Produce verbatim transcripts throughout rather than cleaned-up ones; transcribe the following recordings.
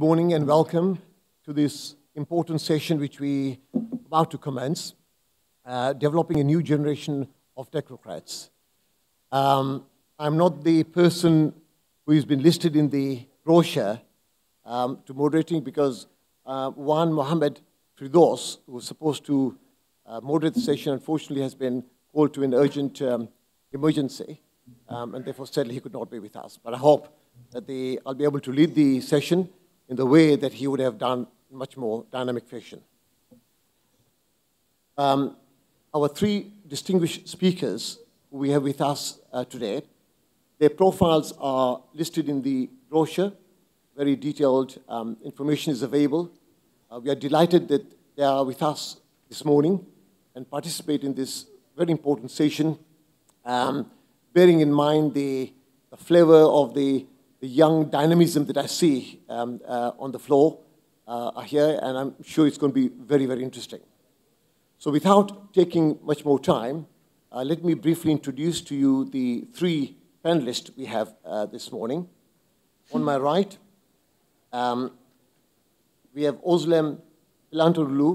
Good morning and welcome to this important session which we are about to commence, uh, developing a new generation of technocrats. Um, I'm not the person who has been listed in the brochure um, to moderating because uh, Wan Mohamed Pridos, who was supposed to uh, moderate the session, unfortunately has been called to an urgent um, emergency, um, and therefore sadly he could not be with us. But I hope that the, I'll be able to lead the session in the way that he would have done in much more dynamic fashion. Um, our three distinguished speakers who we have with us uh, today, their profiles are listed in the brochure. Very detailed um, information is available. Uh, we are delighted that they are with us this morning and participate in this very important session, um, bearing in mind the, the flavor of the The young dynamism that I see um, uh, on the floor uh, are here, and I'm sure it's going to be very, very interesting. So without taking much more time, uh, let me briefly introduce to you the three panelists we have uh, this morning. On my right, um, we have Ozlem Piltanaglu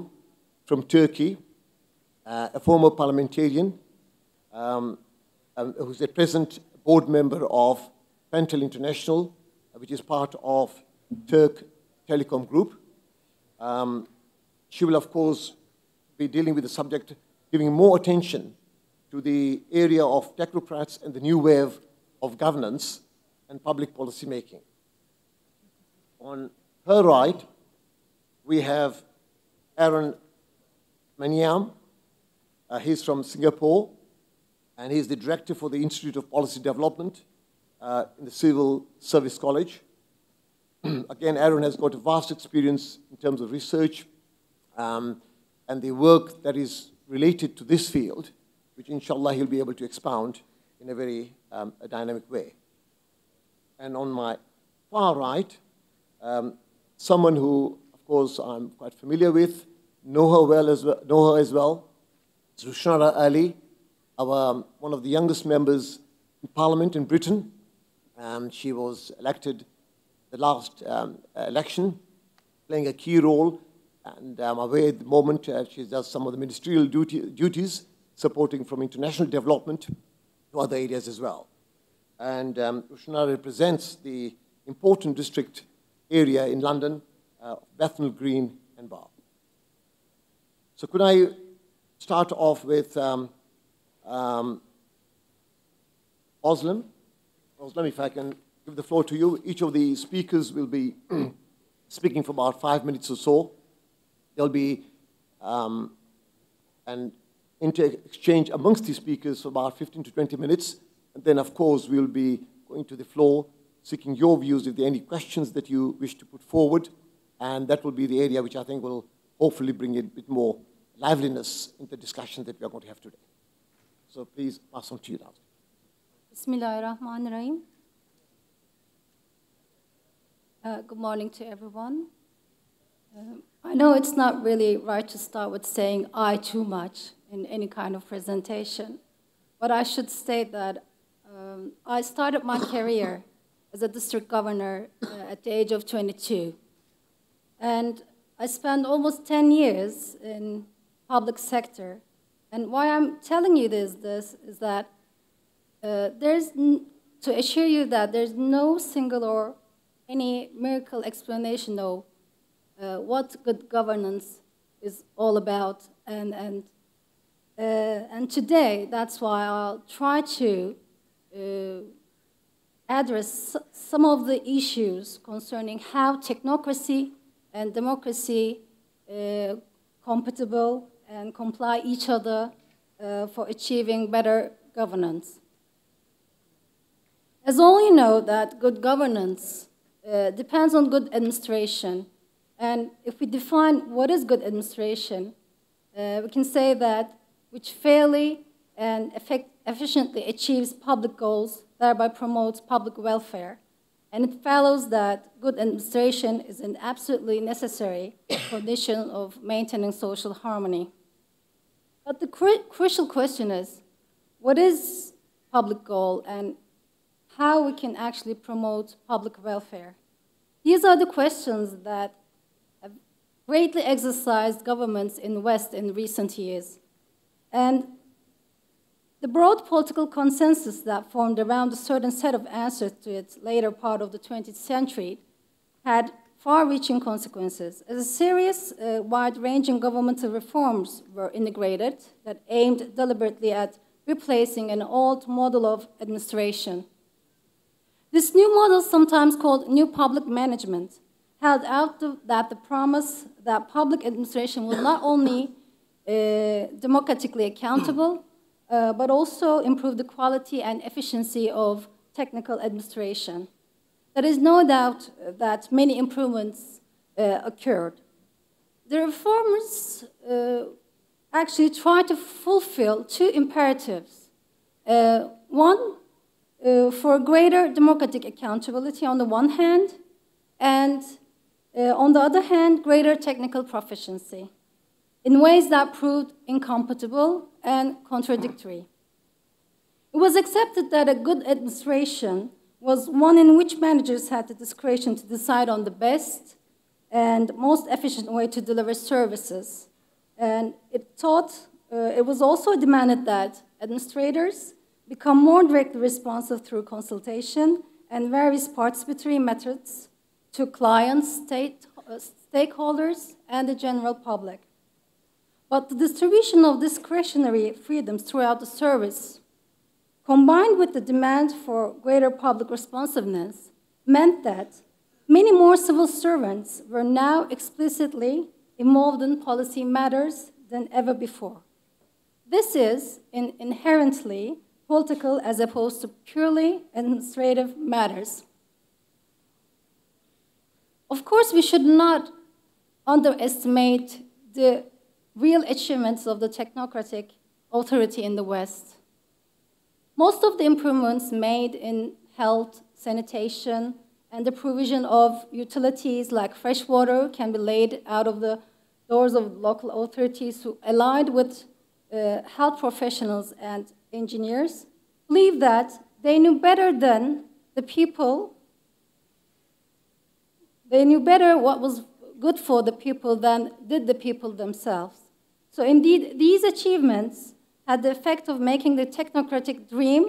from Turkey, uh, a former parliamentarian um, um, who's a present board member of Bretton International, which is part of Turk Telecom Group. Um, she will, of course, be dealing with the subject, giving more attention to the area of technocrats and the new wave of governance and public policy making. On her right, we have Aaron Maniam. Uh, he's from Singapore, and he's the director for the Institute of Policy Development Uh, in the Civil Service College. Again, Aaron has got a vast experience in terms of research um, and the work that is related to this field, which inshallah he'll be able to expound in a very um, a dynamic way. And on my far right, um, someone who, of course, I'm quite familiar with, know her well as well, know her as well, Rushanara Ali, our, um, one of the youngest members in Parliament in Britain. Um, she was elected the last um, election, playing a key role, and um, away at the moment uh, she does some of the ministerial duty, duties, supporting from international development to other areas as well. And um, Rushanara represents the important district area in London, uh, Bethnal Green and Bow. So could I start off with um, um, Ozlem? Ozlem, if I can give the floor to you. Each of the speakers will be speaking for about five minutes or so. There'll be um, an inter-exchange amongst the speakers for about fifteen to twenty minutes. And then, of course, we'll be going to the floor, seeking your views if there are any questions that you wish to put forward. And that will be the area which I think will hopefully bring a bit more liveliness in the discussion that we are going to have today. So please pass on to you now. Bismillahirrahmanirrahim. Uh, good morning to everyone. Um, I know it's not really right to start with saying I too much in any kind of presentation, but I should state that um, I started my career as a district governor uh, at the age of twenty-two. And I spent almost ten years in public sector. And why I'm telling you this, this is that Uh, there's n to assure you that there's no single or any miracle explanation of uh, what good governance is all about, and and uh, and today that's why I'll try to uh, address some of the issues concerning how technocracy and democracy uh, compatible and comply each other uh, for achieving better governance. As all you know, that good governance uh, depends on good administration. And if we define what is good administration, uh, we can say that which fairly and effect efficiently achieves public goals, thereby promotes public welfare. And it follows that good administration is an absolutely necessary condition of maintaining social harmony. But the cru crucial question is, what is public goal and how we can actually promote public welfare? These are the questions that have greatly exercised governments in the West in recent years. And the broad political consensus that formed around a certain set of answers to its later part of the twentieth century had far-reaching consequences. As a serious, uh, wide-ranging governmental reforms were integrated that aimed deliberately at replacing an old model of administration. This new model, sometimes called new public management, held out the, that the promise that public administration would not only uh, democratically accountable, Uh, but also improve the quality and efficiency of technical administration. There is no doubt that many improvements uh, occurred. The reformers uh, actually tried to fulfill two imperatives. Uh, one, uh, for greater democratic accountability on the one hand, and uh, on the other hand, greater technical proficiency, in ways that proved incompatible and contradictory. It was accepted that a good administration was one in which managers had the discretion to decide on the best and most efficient way to deliver services. And it, taught, uh, it was also demanded that administrators become more directly responsive through consultation and various participatory methods to clients, state, uh, stakeholders, and the general public. But the distribution of discretionary freedoms throughout the service, combined with the demand for greater public responsiveness, meant that many more civil servants were now explicitly involved in policy matters than ever before. This is in inherently political as opposed to purely administrative matters. Of course, we should not underestimate the real achievements of the technocratic authority in the West. Most of the improvements made in health, sanitation, and the provision of utilities like fresh water can be laid out of the doors of local authorities who, allied with uh, health professionals and engineers, believe that they knew better than the people, they knew better what was good for the people than did the people themselves. So indeed, these achievements had the effect of making the technocratic dream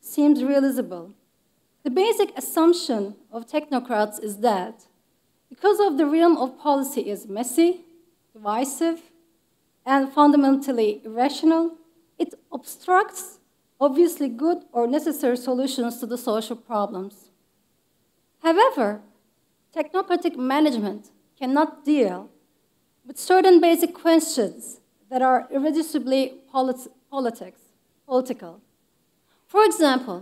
seem realizable. The basic assumption of technocrats is that because of the realm of policy is messy, divisive, and fundamentally irrational, it obstructs obviously good or necessary solutions to the social problems. However, technocratic management cannot deal with certain basic questions that are irreducibly politi politics, political. For example,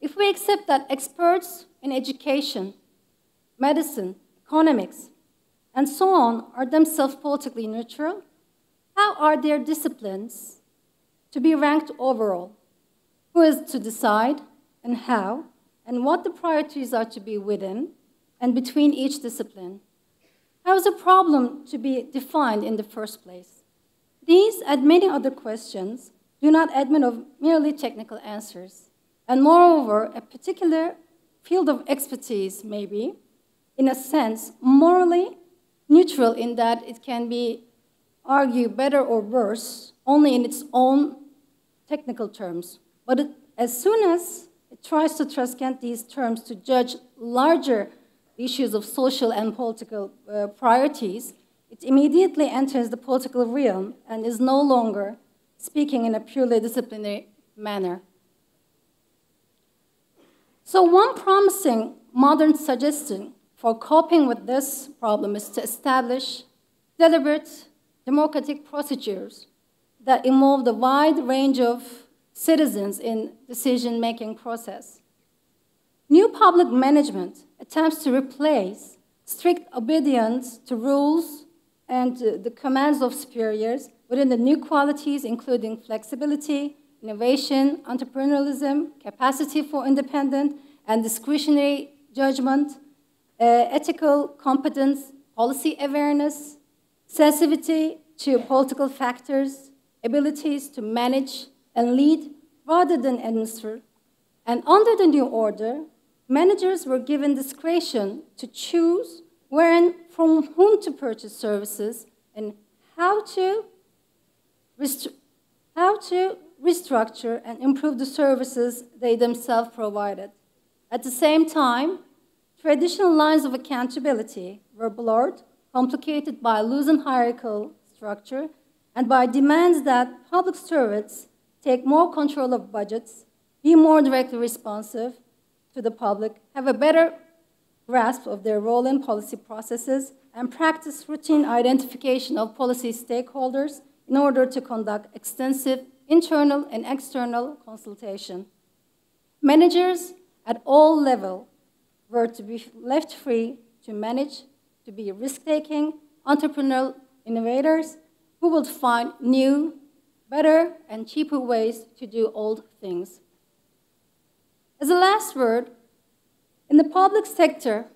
if we accept that experts in education, medicine, economics, and so on are themselves politically neutral, how are their disciplines to be ranked overall? Who is to decide, and how, and what the priorities are to be within and between each discipline? How is a problem to be defined in the first place? These and many other questions do not admit of merely technical answers. And moreover, a particular field of expertise may be, in a sense, morally neutral in that it can be argued better or worse only in its own technical terms. But it, as soon as it tries to transcend these terms to judge larger issues of social and political uh, priorities, it immediately enters the political realm and is no longer speaking in a purely disciplinary manner. So one promising modern suggestion for coping with this problem is to establish deliberate democratic procedures that involve the wide range of citizens in decision-making process. New public management attempts to replace strict obedience to rules and uh, the commands of superiors within the new qualities, including flexibility, innovation, entrepreneurialism, capacity for independent and discretionary judgment, uh, ethical competence, policy awareness, sensitivity to political factors, abilities to manage and lead rather than administer. And under the new order, managers were given discretion to choose where and from whom to purchase services and how to, how to restructure and improve the services they themselves provided. At the same time, traditional lines of accountability were blurred, complicated by a loosened hierarchical structure and by demands that public servants take more control of budgets, be more directly responsive to the public, have a better grasp of their role in policy processes, and practice routine identification of policy stakeholders in order to conduct extensive internal and external consultation. Managers at all levels were to be left free to manage, to be risk-taking, entrepreneurial innovators who would find new, better, and cheaper ways to do old things. As a last word, in the public sector,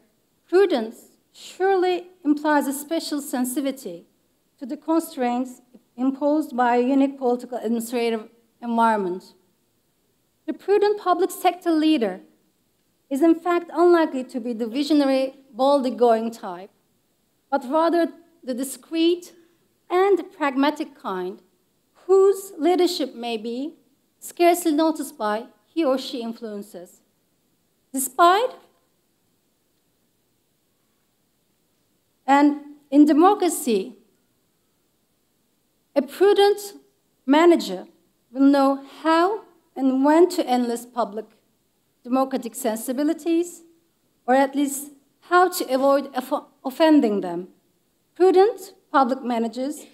prudence surely implies a special sensitivity to the constraints imposed by a unique political administrative environment. The prudent public sector leader is in fact unlikely to be the visionary, boldly-going type, but rather the discreet and pragmatic kind whose leadership may be scarcely noticed by he or she influences. Despite, and in democracy, a prudent manager will know how and when to enlist public democratic sensibilities, or at least how to avoid offending them. Prudent public managers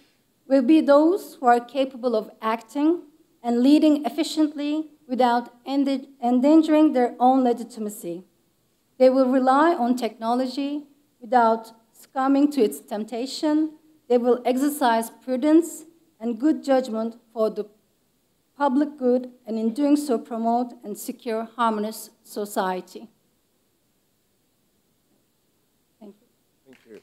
will be those who are capable of acting and leading efficiently without endangering their own legitimacy. They will rely on technology without succumbing to its temptation. They will exercise prudence and good judgment for the public good, and in doing so promote and secure harmonious society. Thank you. Thank you.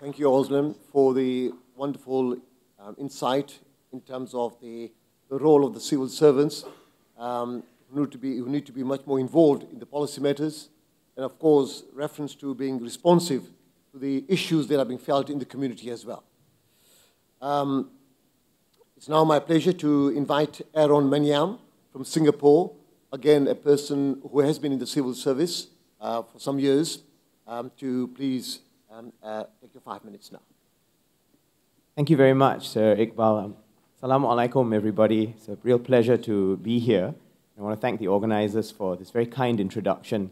Thank you, Ozlem, for the wonderful um, insight in terms of the, the role of the civil servants um, who, need to be, who need to be much more involved in the policy matters, and of course, reference to being responsive to the issues that are being felt in the community as well. Um, it's now my pleasure to invite Aaron Maniam from Singapore, again a person who has been in the civil service uh, for some years, um, to please um, uh, take your five minutes now. Thank you very much, Sir Iqbal. Assalamu alaikum, everybody. It's a real pleasure to be here. I want to thank the organizers for this very kind introduction.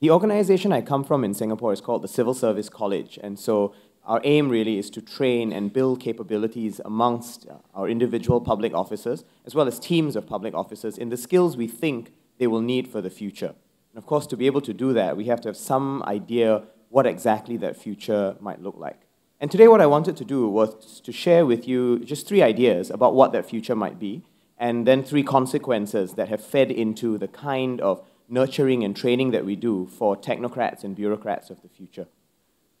The organization I come from in Singapore is called the Civil Service College, and so our aim really is to train and build capabilities amongst our individual public officers, as well as teams of public officers, in the skills we think they will need for the future. And of course, to be able to do that, we have to have some idea what exactly that future might look like. And today what I wanted to do was to share with you just three ideas about what that future might be, and then three consequences that have fed into the kind of nurturing and training that we do for technocrats and bureaucrats of the future.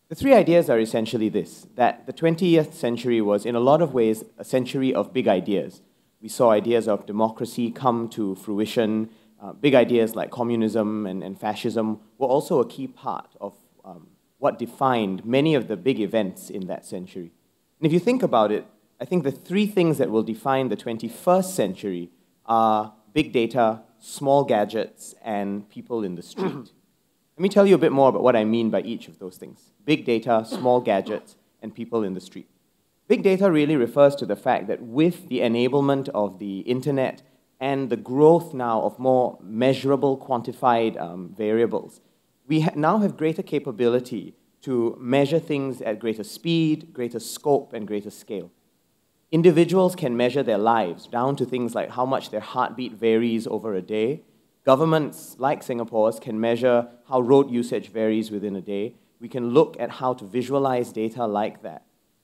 The three ideas are essentially this, that the twentieth century was in a lot of ways a century of big ideas. We saw ideas of democracy come to fruition. Uh, big ideas like communism and, and fascism were also a key part of um, what defined many of the big events in that century. And if you think about it, I think the three things that will define the twenty-first century are big data, small gadgets, and people in the street. Let me tell you a bit more about what I mean by each of those things. Big data, small gadgets, and people in the street. Big data really refers to the fact that with the enablement of the internet and the growth now of more measurable, quantified um, variables, we ha now have greater capability to measure things at greater speed, greater scope, and greater scale. Individuals can measure their lives down to things like how much their heartbeat varies over a day. Governments, like Singapore's, can measure how road usage varies within a day. We can look at how to visualize data like that.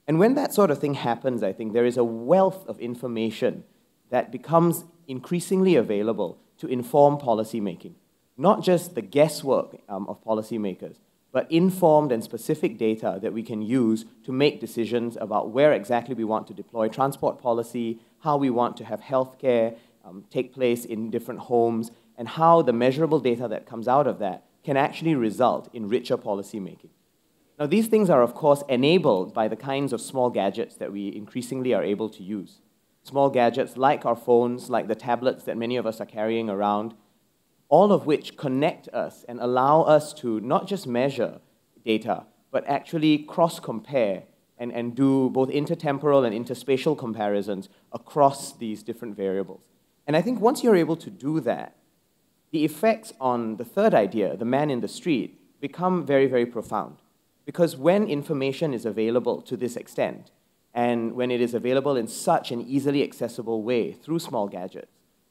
And when that sort of thing happens, I think there is a wealth of information that becomes increasingly available to inform policymaking. Not just the guesswork um, of policymakers, but informed and specific data that we can use to make decisions about where exactly we want to deploy transport policy, how we want to have healthcare, um, take place in different homes, and how the measurable data that comes out of that can actually result in richer policy making. Now, these things are, of course, enabled by the kinds of small gadgets that we increasingly are able to use. Small gadgets like our phones, like the tablets that many of us are carrying around, all of which connect us and allow us to not just measure data, but actually cross-compare and, and do both intertemporal and interspatial comparisons across these different variables. And I think once you're able to do that, the effects on the third idea, the man in the street, become very, very profound. Because when information is available to this extent, and when it is available in such an easily accessible way through small gadgets,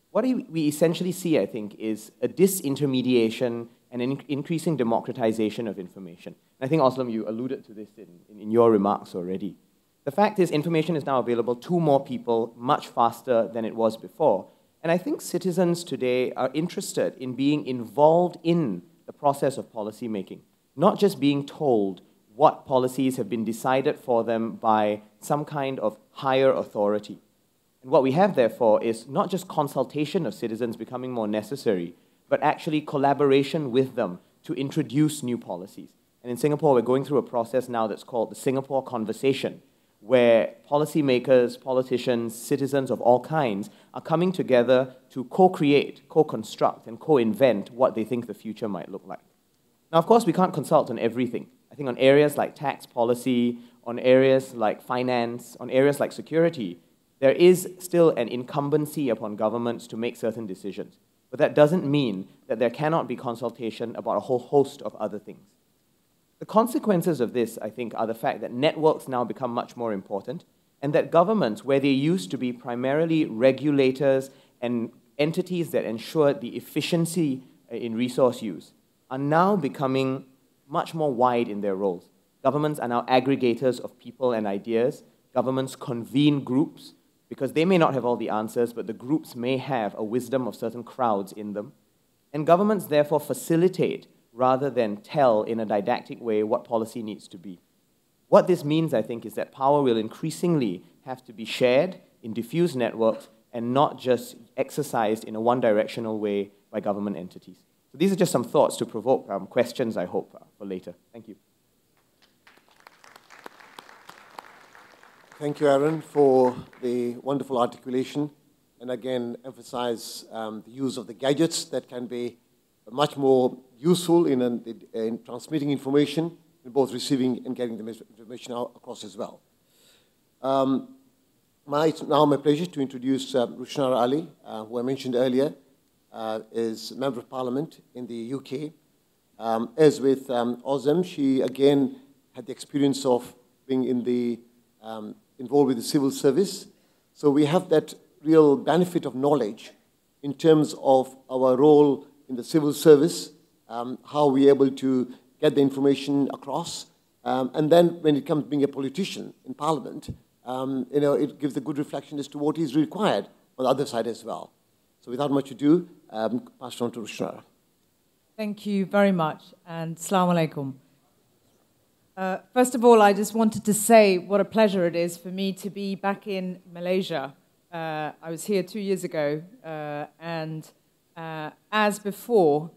what we essentially see, I think, is a disintermediation and an increasing democratization of information. And I think, Ozlem, you alluded to this in, in your remarks already. The fact is, information is now available to more people much faster than it was before. And I think citizens today are interested in being involved in the process of policy making, not just being told what policies have been decided for them by some kind of higher authority. And what we have, therefore, is not just consultation of citizens becoming more necessary, but actually collaboration with them to introduce new policies. And in Singapore, we're going through a process now that's called the Singapore Conversation, where policymakers, politicians, citizens of all kinds are coming together to co-create, co-construct, and co-invent what they think the future might look like. Now, of course, we can't consult on everything. I think on areas like tax policy, on areas like finance, on areas like security, there is still an incumbency upon governments to make certain decisions. But that doesn't mean that there cannot be consultation about a whole host of other things. The consequences of this, I think, are the fact that networks now become much more important, and that governments, where they used to be primarily regulators and entities that ensured the efficiency in resource use, are now becoming much more wide in their roles. Governments are now aggregators of people and ideas. Governments convene groups, because they may not have all the answers, but the groups may have a wisdom of certain crowds in them. And governments therefore facilitate rather than tell in a didactic way what policy needs to be. What this means, I think, is that power will increasingly have to be shared in diffuse networks and not just exercised in a one-directional way by government entities. So these are just some thoughts to provoke um, questions, I hope, uh, for later. Thank you. Thank you, Aaron, for the wonderful articulation. And again, emphasize um, the use of the gadgets that can be much more useful in, in, in transmitting information, in both receiving and getting the information out across as well. Um, my, it's now my pleasure to introduce uh, Rushanara Ali, uh, who I mentioned earlier, uh, is a Member of Parliament in the U K. Um, as with um, Ozlem, she again had the experience of being in the um, involved with the civil service. So we have that real benefit of knowledge in terms of our role in the civil service, um, how we're able to get the information across. Um, and then when it comes to being a politician in Parliament, um, you know, it gives a good reflection as to what is required on the other side as well. So without much ado, um, pass it on to Rushanara. Thank you very much, and Assalamu Alaikum. Uh, first of all, I just wanted to say what a pleasure it is for me to be back in Malaysia. Uh, I was here two years ago, uh, and uh, as before,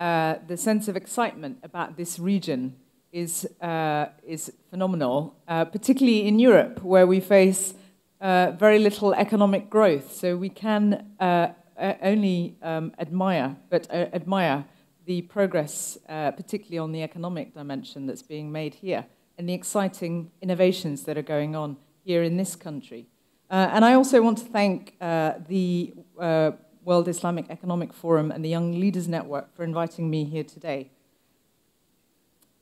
uh, the sense of excitement about this region is, uh, is phenomenal, uh, particularly in Europe, where we face uh, very little economic growth. So we can uh, only um, admire, but uh, admire the progress, uh, particularly on the economic dimension that's being made here, and the exciting innovations that are going on here in this country. Uh, and I also want to thank uh, the uh, World Islamic Economic Forum and the Young Leaders Network for inviting me here today.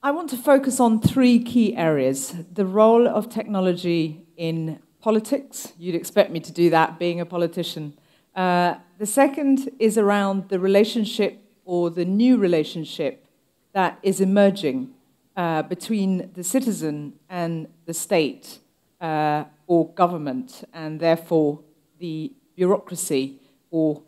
I want to focus on three key areas. The role of technology in politics. You'd expect me to do that, being a politician. Uh, the second is around the relationship, or the new relationship that is emerging uh, between the citizen and the state uh, or government, and therefore the bureaucracy or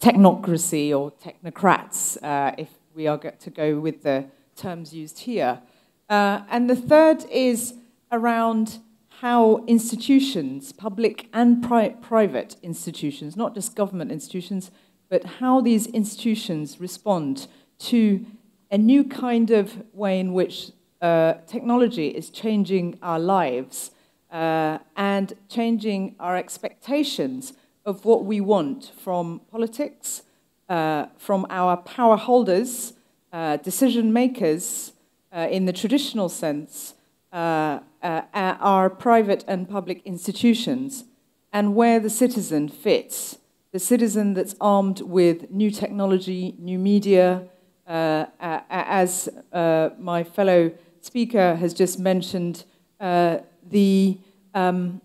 technocracy or technocrats, uh, if we are to go with the terms used here. Uh, and the third is around how institutions, public and pri private institutions, not just government institutions, but how these institutions respond to a new kind of way in which uh, technology is changing our lives uh, and changing our expectations of what we want from politics, uh, from our power holders, uh, decision makers uh, in the traditional sense, uh, uh, our private and public institutions, and where the citizen fits. The citizen that's armed with new technology, new media, uh, as uh, my fellow speaker has just mentioned, uh, the um,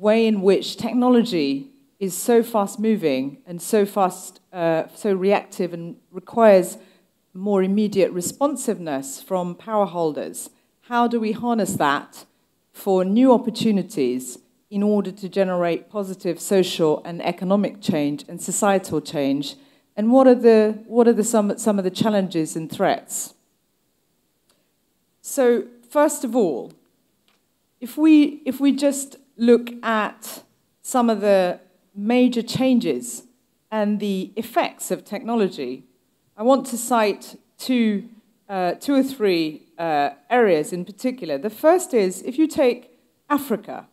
way in which technology is so fast-moving and so fast, uh, so reactive, and requires more immediate responsiveness from power holders. How do we harness that for new opportunities in order to generate positive social and economic change and societal change? And what are the, what are the, some, some of the challenges and threats? So first of all, if we, if we just look at some of the major changes and the effects of technology, I want to cite two, uh, two or three uh, areas in particular. The first is, if you take Africa,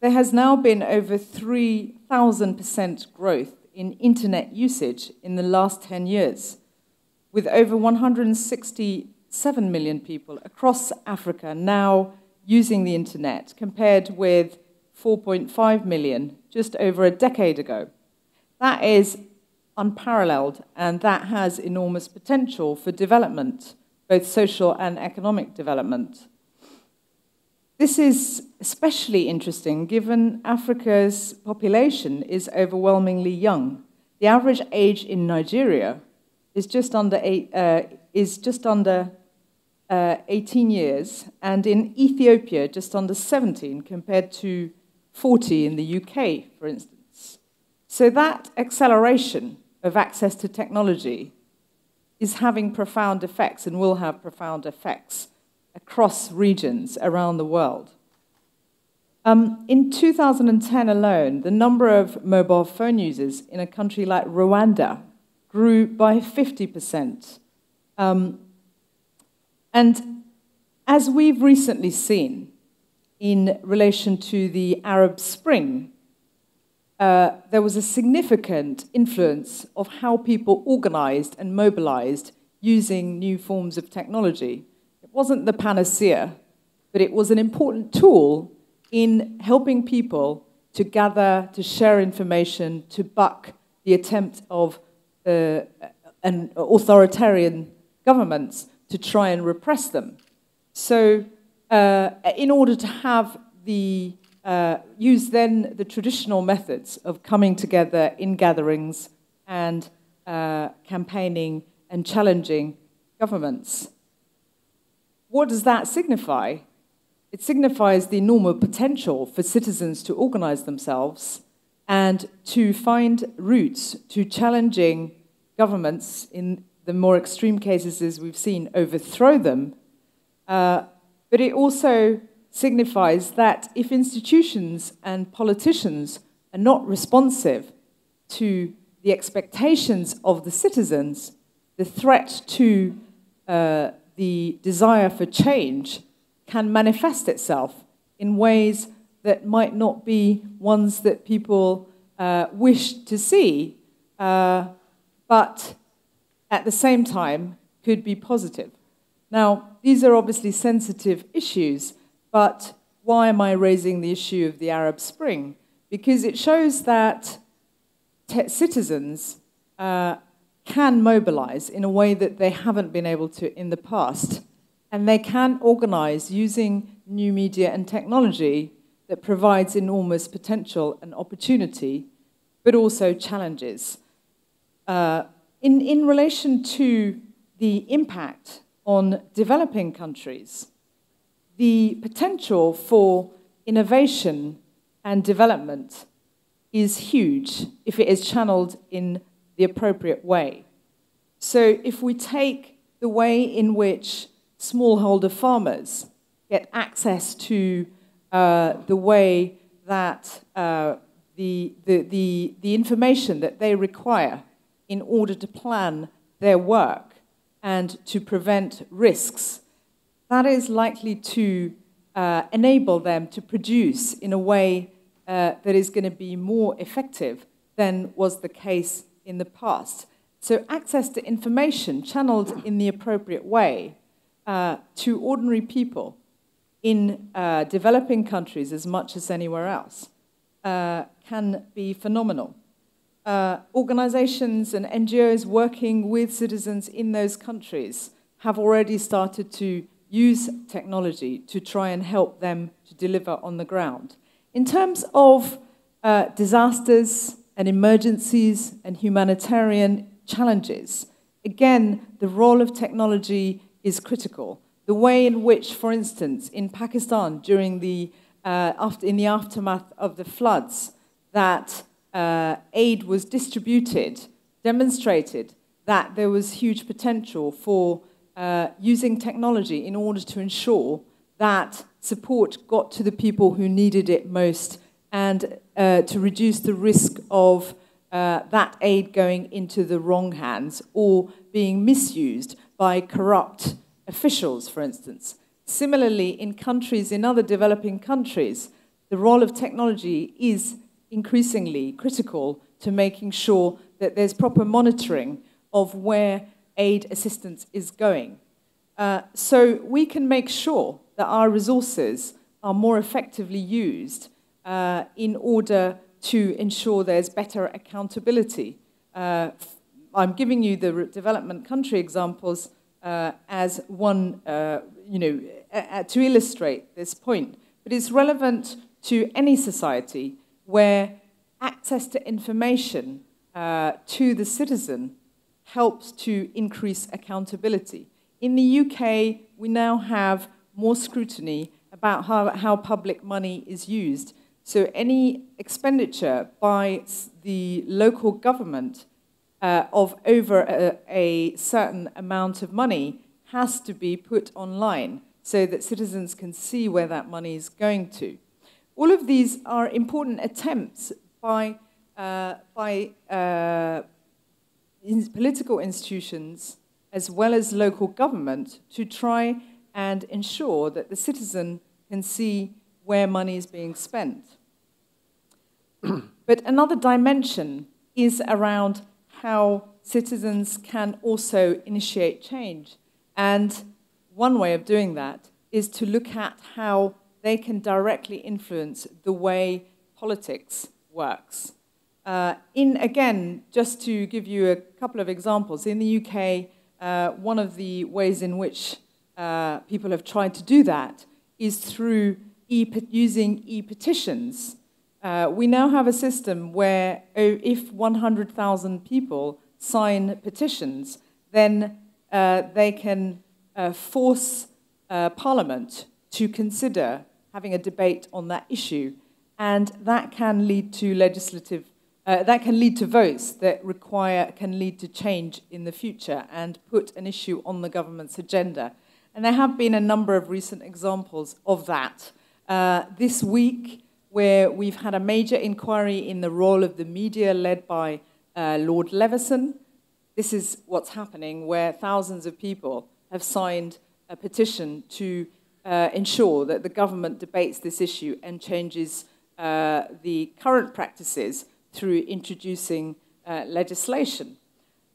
there has now been over three thousand percent growth in internet usage in the last ten years, with over one hundred sixty-seven million people across Africa now using the internet, compared with four point five million just over a decade ago. That is unparalleled, and that has enormous potential for development, both social and economic development. This is especially interesting given Africa's population is overwhelmingly young. The average age in Nigeria is just under, eight, uh, is just under uh, eighteen years, and in Ethiopia just under seventeen, compared to forty in the U K, for instance. So that acceleration of access to technology is having profound effects, and will have profound effects across regions around the world. Um, in two thousand ten alone, the number of mobile phone users in a country like Rwanda grew by fifty percent. Um, and as we've recently seen in relation to the Arab Spring, uh, there was a significant influence of how people organized and mobilized using new forms of technology. Wasn't the panacea, but it was an important tool in helping people to gather, to share information, to buck the attempt of uh, an authoritarian governments to try and repress them. So uh, in order to have the, uh, use then the traditional methods of coming together in gatherings and uh, campaigning and challenging governments. What does that signify? It signifies the enormous potential for citizens to organize themselves and to find routes to challenging governments, in the more extreme cases as we've seen, overthrow them. Uh, but it also signifies that if institutions and politicians are not responsive to the expectations of the citizens, the threat to uh, the desire for change can manifest itself in ways that might not be ones that people uh, wish to see, uh, but at the same time could be positive. Now, these are obviously sensitive issues, but why am I raising the issue of the Arab Spring? Because it shows that citizens uh, can mobilize in a way that they haven't been able to in the past. And they can organize using new media and technology that provides enormous potential and opportunity, but also challenges. Uh, in, in relation to the impact on developing countries, the potential for innovation and development is huge if it is channeled in the appropriate way. So if we take the way in which smallholder farmers get access to uh, the way that uh, the, the, the, the information that they require in order to plan their work and to prevent risks, that is likely to uh, enable them to produce in a way uh, that is going to be more effective than was the case in the past. So access to information channeled in the appropriate way uh, to ordinary people in uh, developing countries as much as anywhere else uh, can be phenomenal. Uh, organizations and N G Os working with citizens in those countries have already started to use technology to try and help them to deliver on the ground. In terms of uh, disasters and emergencies and humanitarian challenges, again, the role of technology is critical. The way in which, for instance, in Pakistan, during the, uh, after, in the aftermath of the floods, that uh, aid was distributed demonstrated that there was huge potential for Uh, using technology in order to ensure that support got to the people who needed it most and uh, to reduce the risk of uh, that aid going into the wrong hands or being misused by corrupt officials, for instance. Similarly, in countries, in other developing countries, the role of technology is increasingly critical to making sure that there's proper monitoring of where aid assistance is going. Uh, so we can make sure that our resources are more effectively used uh, in order to ensure there's better accountability. Uh, I'm giving you the development country examples uh, as one, uh, you know, a a to illustrate this point. But it's relevant to any society where access to information uh, to the citizen helps to increase accountability. In the U K, we now have more scrutiny about how, how public money is used. So any expenditure by the local government uh, of over a, a certain amount of money has to be put online so that citizens can see where that money is going to. All of these are important attempts by, uh, by uh, in political institutions as well as local government to try and ensure that the citizen can see where money is being spent. But another dimension is around how citizens can also initiate change. And one way of doing that is to look at how they can directly influence the way politics works. Uh, in, again, just to give you a couple of examples, in the U K, uh, one of the ways in which uh, people have tried to do that is through e- using e-petitions. Uh, we now have a system where oh, if one hundred thousand people sign petitions, then uh, they can uh, force uh, Parliament to consider having a debate on that issue, and that can lead to legislative Uh, that can lead to votes that require, can lead to change in the future and put an issue on the government's agenda. And there have been a number of recent examples of that. Uh, this week, where we've had a major inquiry in the role of the media led by uh, Lord Leveson, this is what's happening, where thousands of people have signed a petition to uh, ensure that the government debates this issue and changes uh, the current practices through introducing uh, legislation.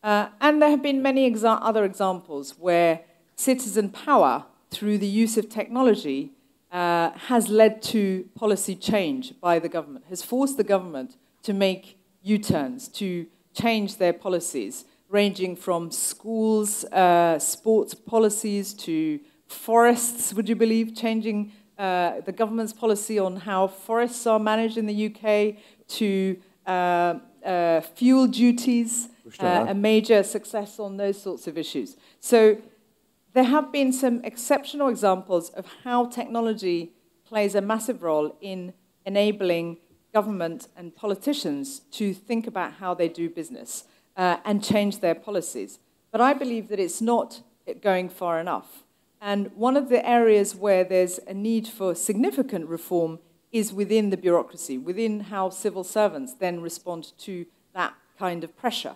Uh, and there have been many exa- other examples where citizen power, through the use of technology, uh, has led to policy change by the government, has forced the government to make U-turns, to change their policies, ranging from schools, uh, sports policies, to forests, would you believe, changing uh, the government's policy on how forests are managed in the U K, to Uh, uh, fuel duties, uh, a major success on those sorts of issues. So there have been some exceptional examples of how technology plays a massive role in enabling government and politicians to think about how they do business uh, and change their policies. But I believe that it's not going far enough. And one of the areas where there's a need for significant reform is within the bureaucracy, within how civil servants then respond to that kind of pressure.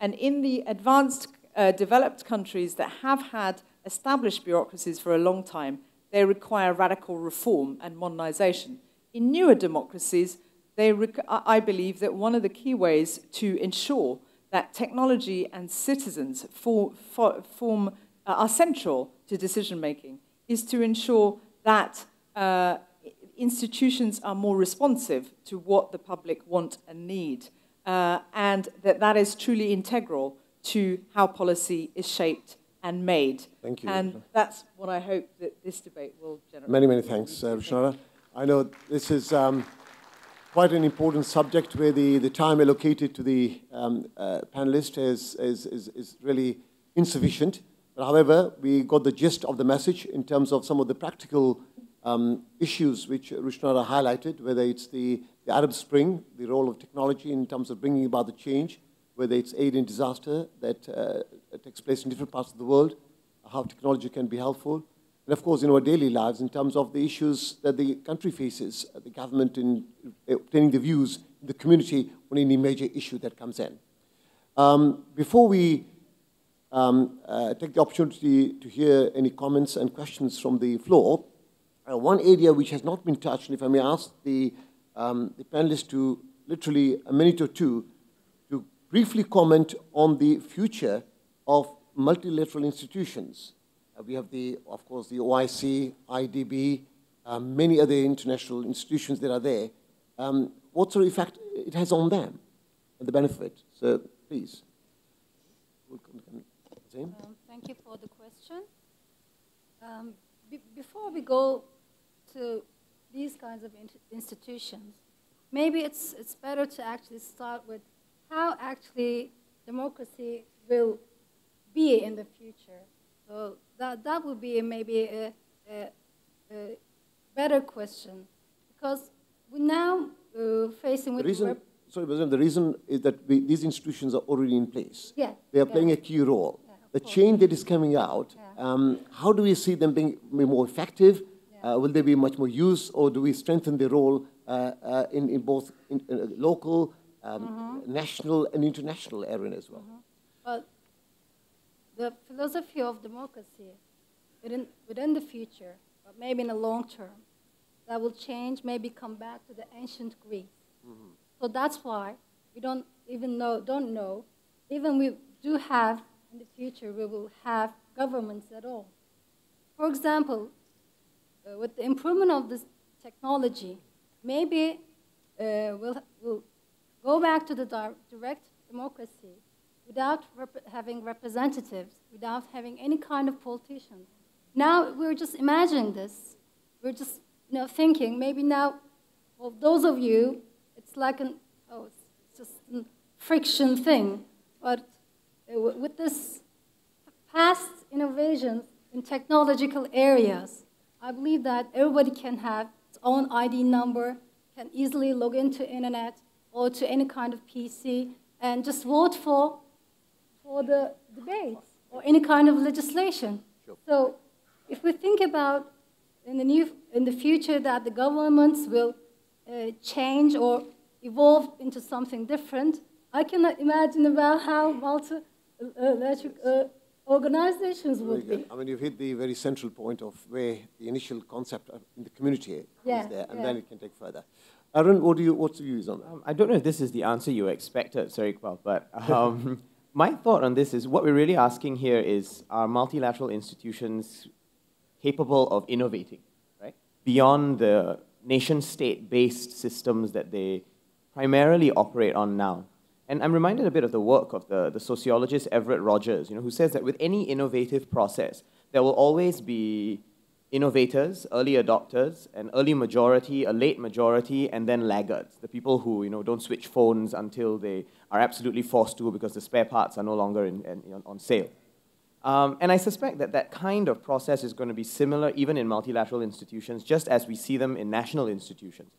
And in the advanced, uh, developed countries that have had established bureaucracies for a long time, they require radical reform and modernization. In newer democracies, they rec I believe that one of the key ways to ensure that technology and citizens for, for, form, uh, are central to decision-making is to ensure that uh, institutions are more responsive to what the public want and need, uh, and that that is truly integral to how policy is shaped and made. Thank you. And that's what I hope that this debate will generate. Many, many thanks, uh, Rushanara. I know this is um, quite an important subject where the, the time allocated to the um, uh, panelists is, is, is, is really insufficient. But however, we got the gist of the message in terms of some of the practical um, issues which Rushanara highlighted, whether it's the, the Arab Spring, the role of technology in terms of bringing about the change, whether it's aid in disaster that uh, takes place in different parts of the world, how technology can be helpful. And of course, in our daily lives, in terms of the issues that the country faces, the government in obtaining the views of the community on any major issue that comes in. Um, before we um, uh, take the opportunity to hear any comments and questions from the floor, uh, one area which has not been touched, and if I may ask the, um, the panelists to literally a minute or two to briefly comment on the future of multilateral institutions. Uh, we have, the, of course, the O I C, I D B, uh, many other international institutions that are there. Um, what sort of effect it has on them and the benefit? So, please. Um, thank you for the question. Um, be before we go to these kinds of in institutions, maybe it's, it's better to actually start with how actually democracy will be in the future. So that, that would be maybe a, a, a better question, because we're now uh, facing with... The reason, sorry, President, the reason is that we, these institutions are already in place. Yeah, they are yeah. playing a key role. Yeah, the course. change that is coming out, yeah. um, how do we see them being more effective? Yeah. Uh, will they be much more used, or do we strengthen their role uh, uh, in, in both in, uh, local, um, mm-hmm. national, and international areas as well? Mm-hmm. But the philosophy of democracy within, within the future, but maybe in the long term, that will change, maybe come back to the ancient Greece. Mm-hmm. So that's why we don't even know, don't know, even we do have in the future, we will have governments at all. For example, uh, with the improvement of this technology, maybe uh, we'll, we'll go back to the di- direct democracy, without rep having representatives, without having any kind of politicians. Now we're just imagining this. We're just you know, thinking, maybe now, well, those of you, it's like an, oh, it's just a friction thing. But uh, with this past innovations in technological areas, I believe that everybody can have its own I D number, can easily log into internet or to any kind of P C, and just vote for for the debates or any kind of legislation. Sure. So if we think about in the, new, in the future that the governments will uh, change or evolve into something different, I cannot imagine about how multi-electric uh, uh, organizations would be. I mean, you've hit the very central point of where the initial concept in the community yeah, is there, and yeah. then it can take further. Aaron, what do you, what's your views on that? Um, I don't know if this is the answer you expected, sorry, Iqbal, but um, my thought on this is what we're really asking here is, are multilateral institutions capable of innovating, right? Beyond the nation-state-based systems that they primarily operate on now. And I'm reminded a bit of the work of the, the sociologist Everett Rogers, you know, who says that with any innovative process, there will always be innovators, early adopters, an early majority, a late majority, and then laggards, the people who you know, don't switch phones until they are absolutely forced to because the spare parts are no longer in, in, on sale. Um, and I suspect that that kind of process is going to be similar even in multilateral institutions, just as we see them in national institutions.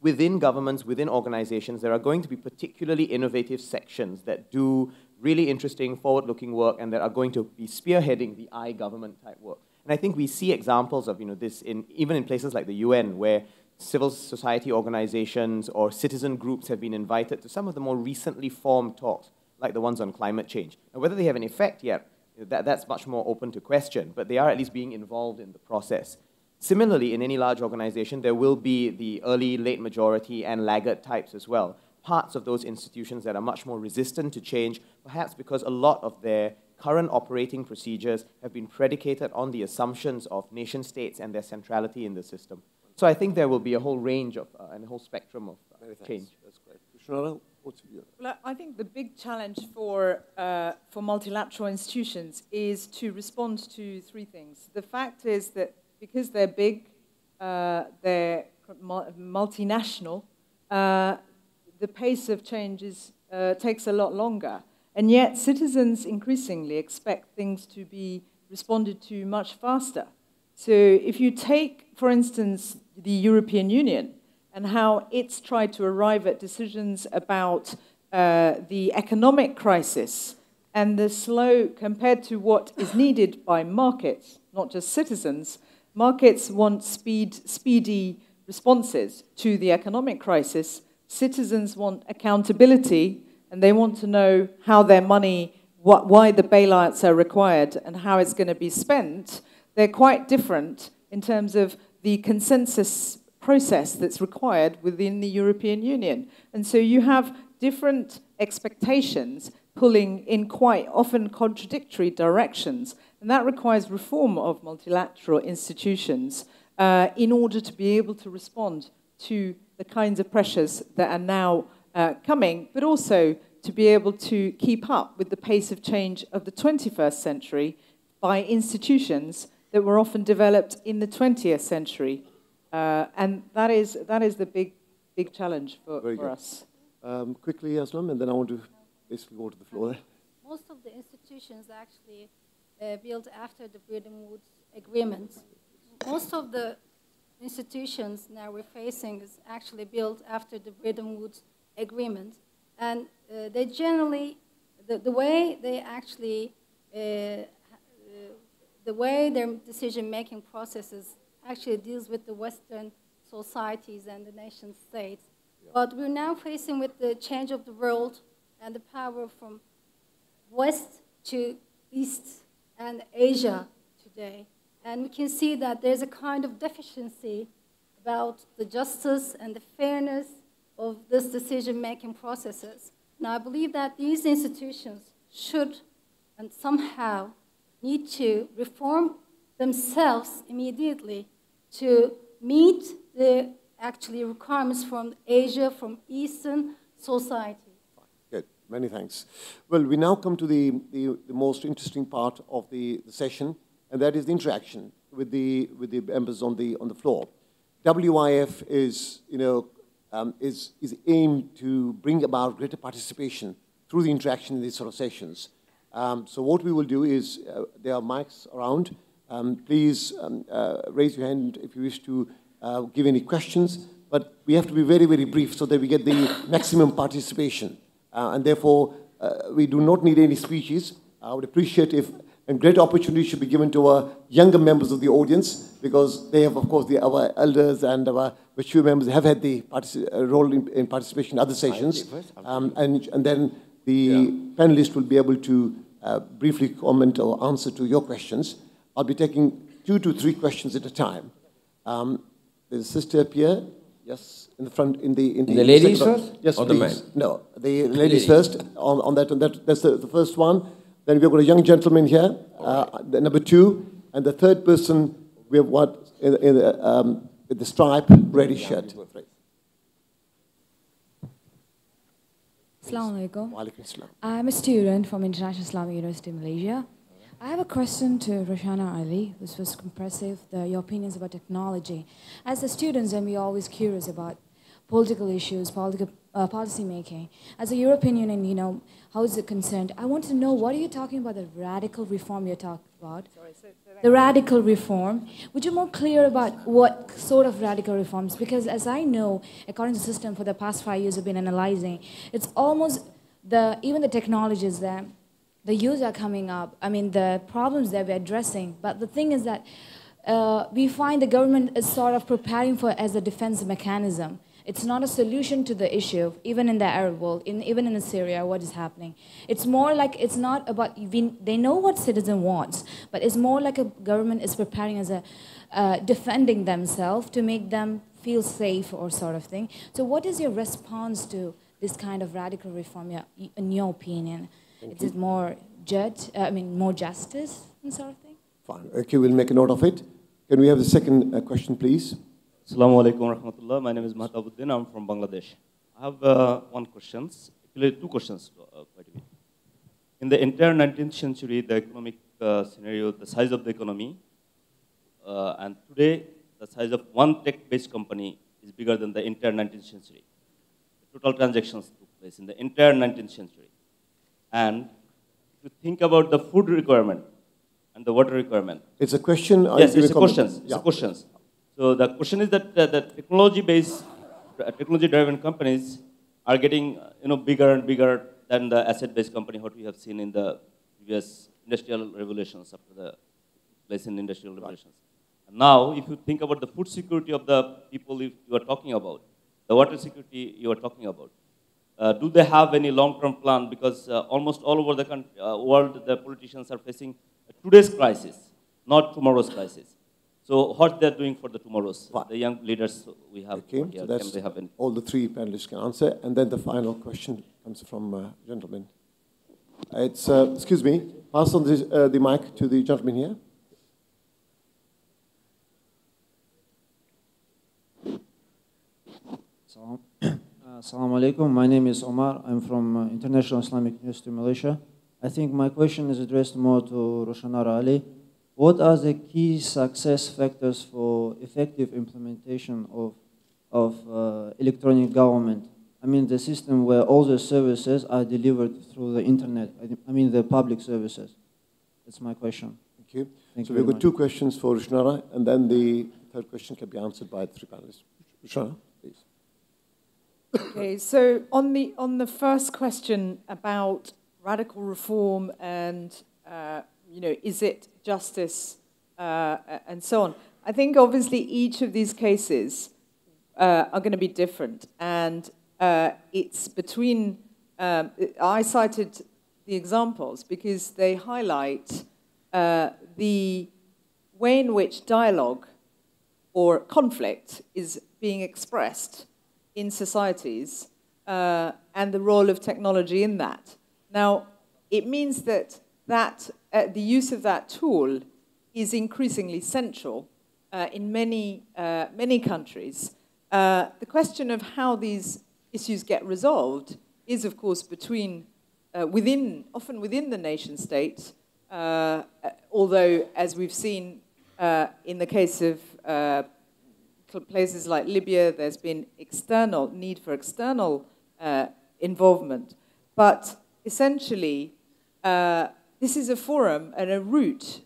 Within governments, within organizations, there are going to be particularly innovative sections that do really interesting, forward-looking work and that are going to be spearheading the I-government type work. And I think we see examples of you know, this in, even in places like the U N, where civil society organizations or citizen groups have been invited to some of the more recently formed talks, like the ones on climate change. And whether they have an effect yet, that, that's much more open to question, but they are at least being involved in the process. Similarly, in any large organization, there will be the early, late majority and laggard types as well. Parts of those institutions that are much more resistant to change, perhaps because a lot of their current operating procedures have been predicated on the assumptions of nation states and their centrality in the system. So I think there will be a whole range of, uh, and a whole spectrum of uh, change. That's great. Rushanara, what's your... Well, I think the big challenge for, uh, for multilateral institutions is to respond to three things. The fact is that because they're big, uh, they're multinational, uh, the pace of change is, uh, takes a lot longer. And yet citizens increasingly expect things to be responded to much faster. So if you take, for instance, the European Union and how it's tried to arrive at decisions about uh, the economic crisis and the slow compared to what is needed by markets, not just citizens. Markets want speed, speedy responses to the economic crisis. Citizens want accountability, and they want to know how their money, what, why the bailouts are required, and how it's going to be spent. They're quite different in terms of the consensus process that's required within the European Union. And so you have different expectations pulling in quite often contradictory directions. And that requires reform of multilateral institutions uh, in order to be able to respond to the kinds of pressures that are now uh, coming, but also to be able to keep up with the pace of change of the twenty-first century by institutions that were often developed in the twentieth century. Uh, and that is, that is the big, big challenge for, for us. Um, quickly, Ozlem, and then I want to basically go to the floor. Um, most of the institutions actually Uh, built after the Bretton Woods Agreement. Most of the institutions now we're facing is actually built after the Bretton Woods Agreement. And uh, they generally, the, the way they actually, uh, uh, the way their decision-making processes actually deals with the Western societies and the nation states. Yeah. But we're now facing with the change of the world and the power from West to East and Asia today. And we can see that there's a kind of deficiency about the justice and the fairness of this decision-making processes. Now, I believe that these institutions should and somehow need to reform themselves immediately to meet the actually requirements from Asia, from Eastern society. Many thanks. Well, we now come to the, the, the most interesting part of the, the session, and that is the interaction with the, with the members on the, on the floor. W I F is, you know, um, is, is aimed to bring about greater participation through the interaction in these sort of sessions. Um, so what we will do is, uh, there are mics around. Um, please um, uh, raise your hand if you wish to uh, give any questions, but we have to be very, very brief so that we get the maximum participation. Uh, and therefore, uh, we do not need any speeches. I would appreciate if a great opportunity should be given to our younger members of the audience, because they have, of course, the, our elders and our mature members have had the uh, role in, in participation in other sessions. Um, and, and then the yeah. panelists will be able to uh, briefly comment or answer to your questions. I'll be taking two to three questions at a time. Um, there's a sister up here. Yes, in the front, in the... In the, the ladies first? Yes, or the men? No, the ladies first. On, on that, on that, that's the, the first one. Then we've got a young gentleman here, okay. uh, the number two. And the third person, we have what, in, in the, um, with the stripe, reddish shirt. Assalamu alaikum. Wa alaikum assalam. I'm a student from International Islamic University in Malaysia. I have a question to Rushanara Ali. This was impressive, the, your opinions about technology. As the students, and we're always curious about political issues, political, uh, policy making. As a European Union, you know, how is it concerned? I want to know, what are you talking about, the radical reform you're talking about? Sorry, so, so the radical reform. Would you more clear about what sort of radical reforms? Because as I know, according to the system for the past five years I've been analyzing, it's almost the, even the technologies there, the use are coming up, I mean, the problems that we're addressing. But the thing is that uh, we find the government is sort of preparing for it as a defense mechanism. It's not a solution to the issue, even in the Arab world, in, even in Syria, what is happening. It's more like, it's not about, we, they know what citizen wants, but it's more like a government is preparing as a, uh, defending themselves to make them feel safe or sort of thing. So what is your response to this kind of radical reform, yeah, in your opinion? Thank is you. It more judge, uh, I mean, more justice and sort of thing? Fine, okay, we'll make a note of it. Can we have the second uh, question, please? Assalamu alaikum wa rahmatullah. My name is Mahtabuddin. I'm from Bangladesh. I have uh, one question, two questions. Uh, quite a bit. In the entire nineteenth century, the economic uh, scenario, the size of the economy, uh, and today, the size of one tech-based company is bigger than the entire nineteenth century. The total transactions took place in the entire nineteenth century. And if you think about the food requirement and the water requirement. It's a question. Yes, it's a question. It's yeah. a question. So the question is that uh, the technology-based, uh, technology-driven companies are getting, uh, you know, bigger and bigger than the asset-based company, what we have seen in the previous industrial revolutions, after the place in industrial revolutions. Right. And now, if you think about the food security of the people you are talking about, the water security you are talking about, uh, do they have any long-term plan? Because uh, almost all over the country, uh, world, the politicians are facing today's crisis, not tomorrow's crisis. So what they're doing for the tomorrows, right. the young leaders we have okay. here, so that's they have any? All the three panelists can answer. And then the final question comes from a uh, gentleman. It's, uh, excuse me, pass on this, uh, the mic to the gentleman here. Assalamu alaikum. My name is Omar. I'm from uh, International Islamic University, Malaysia. I think my question is addressed more to Rushanara Ali. What are the key success factors for effective implementation of, of uh, electronic government? I mean, the system where all the services are delivered through the internet. I mean, the public services. That's my question. Thank you. Thank so you we've got much. two questions for Rushanara, and then the third question can be answered by three panelists. Rushanara, please. Okay, so on the, on the first question about radical reform and uh, you know, is it justice, uh, and so on. I think obviously each of these cases uh, are going to be different. And uh, it's between, um, I cited the examples because they highlight uh, the way in which dialogue or conflict is being expressed in societies uh, and the role of technology in that. Now, it means that that Uh, the use of that tool is increasingly central uh, in many, uh, many countries. Uh, the question of how these issues get resolved is, of course, between, uh, within, often within the nation state, uh, although, as we've seen uh, in the case of uh, places like Libya, there's been external need for external uh, involvement. But essentially, uh, this is a forum and a route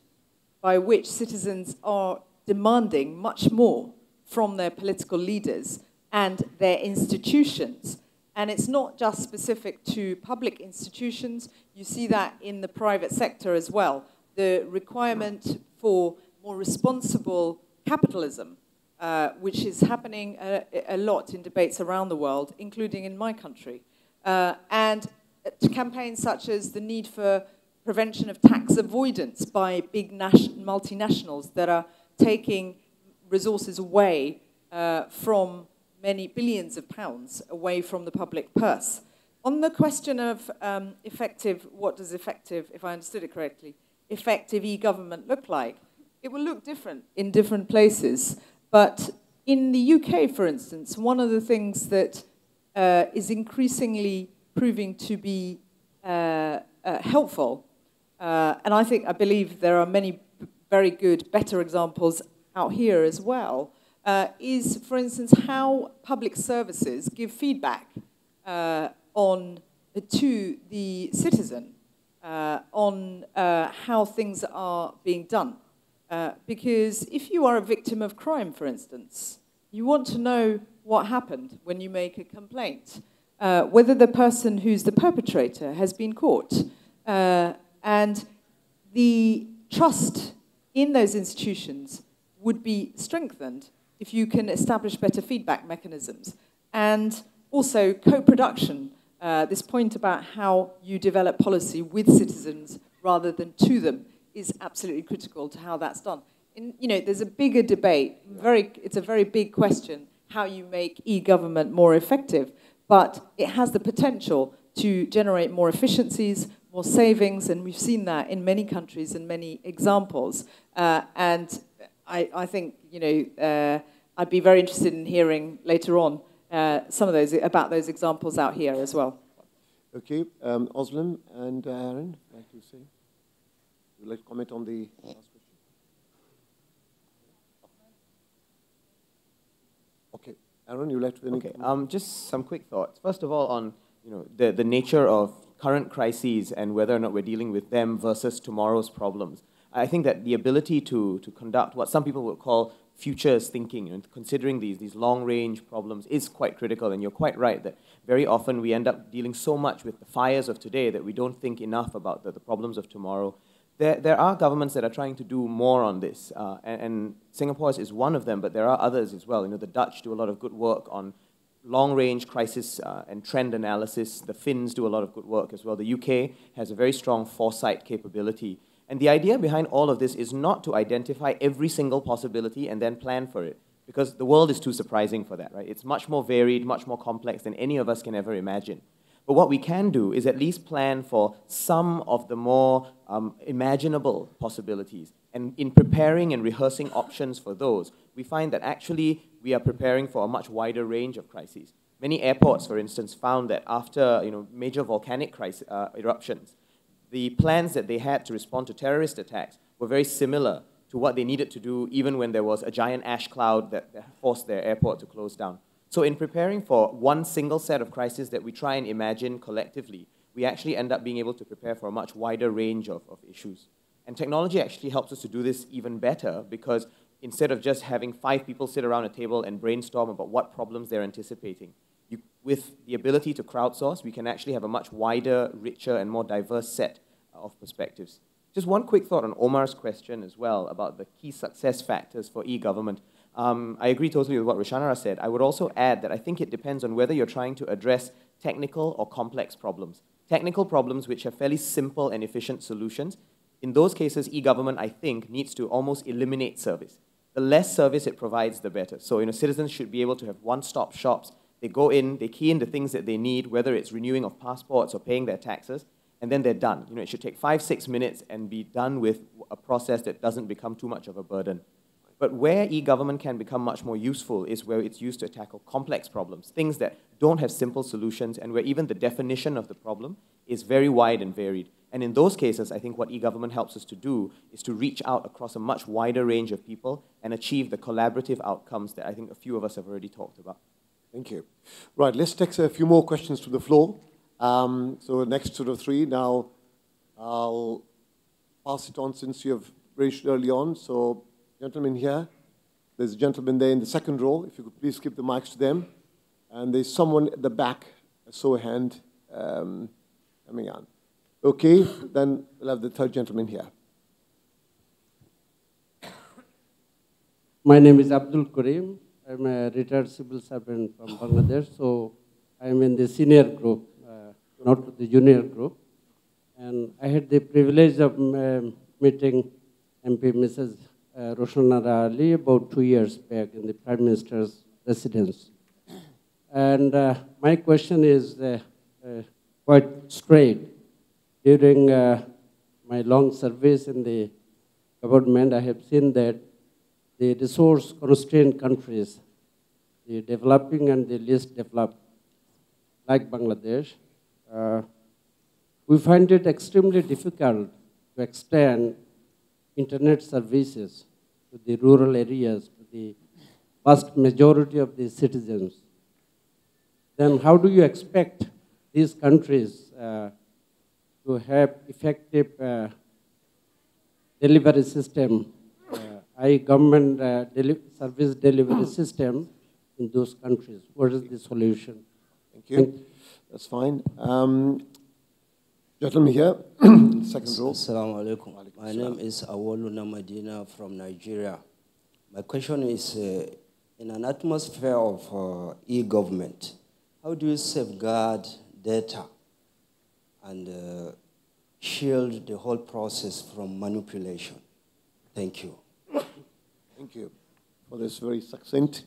by which citizens are demanding much more from their political leaders and their institutions. And it's not just specific to public institutions. You see that in the private sector as well. The requirement for more responsible capitalism, uh, which is happening a, a lot in debates around the world, including in my country. Uh, and campaigns such as the need for prevention of tax avoidance by big multinationals that are taking resources away uh, from many billions of pounds away from the public purse. On the question of um, effective, what does effective, if I understood it correctly, effective e-government look like? It will look different in different places. But in the U K, for instance, one of the things that uh, is increasingly proving to be uh, uh, helpful Uh, and I think, I believe there are many very good, better examples out here as well, uh, is, for instance, how public services give feedback uh, on to the citizen uh, on uh, how things are being done. Uh, because if you are a victim of crime, for instance, you want to know what happened when you make a complaint. uh, whether the person who's the perpetrator has been caught. Uh, and the trust in those institutions would be strengthened if you can establish better feedback mechanisms. And also co-production, uh, this point about how you develop policy with citizens rather than to them is absolutely critical to how that's done. In, you know, there's a bigger debate, very, it's a very big question, how you make e-government more effective, but it has the potential to generate more efficiencies, more savings, and we've seen that in many countries and many examples. Uh, and I, I think, you know, uh, I'd be very interested in hearing later on uh, some of those, about those examples out here as well. Okay, um, Ozlem and Aaron, like you say, would you like to comment on the last question? Okay, Aaron, you'd like to then okay. Um, just some quick thoughts. First of all, on you know the the nature of current crises and whether or not we're dealing with them versus tomorrow's problems. I think that the ability to, to conduct what some people would call futures thinking, you know, considering these, these long-range problems is quite critical, and you're quite right that very often we end up dealing so much with the fires of today that we don't think enough about the, the problems of tomorrow. There, there are governments that are trying to do more on this, uh, and, and Singapore's is one of them, but there are others as well. You know, the Dutch do a lot of good work on long-range crisis uh, and trend analysis. The Finns do a lot of good work as well. The U K has a very strong foresight capability. And the idea behind all of this is not to identify every single possibility and then plan for it, because the world is too surprising for that, right? It's much more varied, much more complex than any of us can ever imagine. But what we can do is at least plan for some of the more um, imaginable possibilities. And in preparing and rehearsing options for those, we find that actually we are preparing for a much wider range of crises. Many airports, for instance, found that after you know, major volcanic crisis, uh, eruptions, the plans that they had to respond to terrorist attacks were very similar to what they needed to do even when there was a giant ash cloud that forced their airport to close down. So in preparing for one single set of crises that we try and imagine collectively, we actually end up being able to prepare for a much wider range of, of issues. And technology actually helps us to do this even better, because instead of just having five people sit around a table and brainstorm about what problems they're anticipating, You, with the ability to crowdsource, we can actually have a much wider, richer, and more diverse set of perspectives. Just one quick thought on Omar's question as well about the key success factors for e-government. Um, I agree totally with what Rushanara said. I would also add that I think it depends on whether you're trying to address technical or complex problems. Technical problems which have fairly simple and efficient solutions. In those cases, e-government, I think, needs to almost eliminate service. The less service it provides, the better. So you know, citizens should be able to have one-stop shops. They go in, they key in the things that they need, whether it's renewing of passports or paying their taxes, and then they're done. You know, it should take five, six minutes and be done with a process that doesn't become too much of a burden. But where e-government can become much more useful is where it's used to tackle complex problems, things that don't have simple solutions, and where even the definition of the problem is very wide and varied. And in those cases, I think what e-government helps us to do is to reach out across a much wider range of people and achieve the collaborative outcomes that I think a few of us have already talked about. Thank you. Right, let's take a few more questions to the floor. Um, so next sort of three. Now, I'll pass it on since you have raised early on. So, gentlemen here. There's a gentleman there in the second row. If you could please give the mics to them. And there's someone at the back. I saw a hand um, coming on. Okay, then we'll have the third gentleman here. My name is Abdul Karim. I'm a retired civil servant from Bangladesh, so I'm in the senior group, uh, not the junior group. And I had the privilege of um, meeting M P Missus Uh, Rushanara Ali about two years back in the Prime Minister's residence. And uh, my question is uh, uh, quite straight. During uh, my long service in the government, I have seen that the resource-constrained countries, the developing and the least developed, like Bangladesh, uh, we find it extremely difficult to extend internet services to the rural areas, to the vast majority of the citizens. Then how do you expect these countries uh, to have effective uh, delivery system, I government uh, deli service delivery system in those countries? What is the solution? Thank you. Thank you. That's fine. Um, gentleman here, second row. Assalamu alaikum. My As-salam. name is Awolu Namadina from Nigeria. My question is, uh, in an atmosphere of uh, e-government, how do you safeguard data and uh, shield the whole process from manipulation? Thank you. Thank you for this very succinct